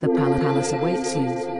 The palace awaits you.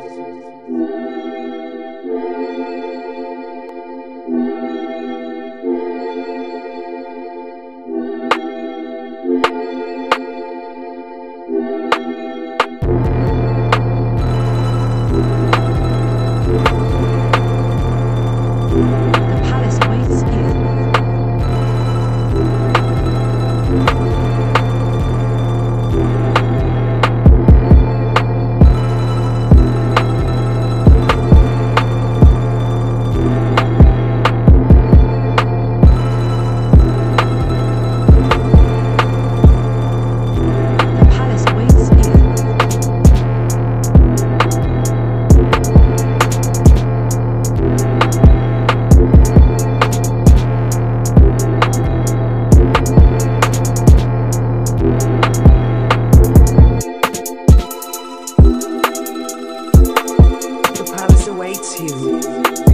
Awaits you.